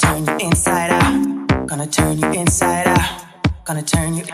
Gonna turn you inside out. Gonna turn you inside out. Gonna turn you.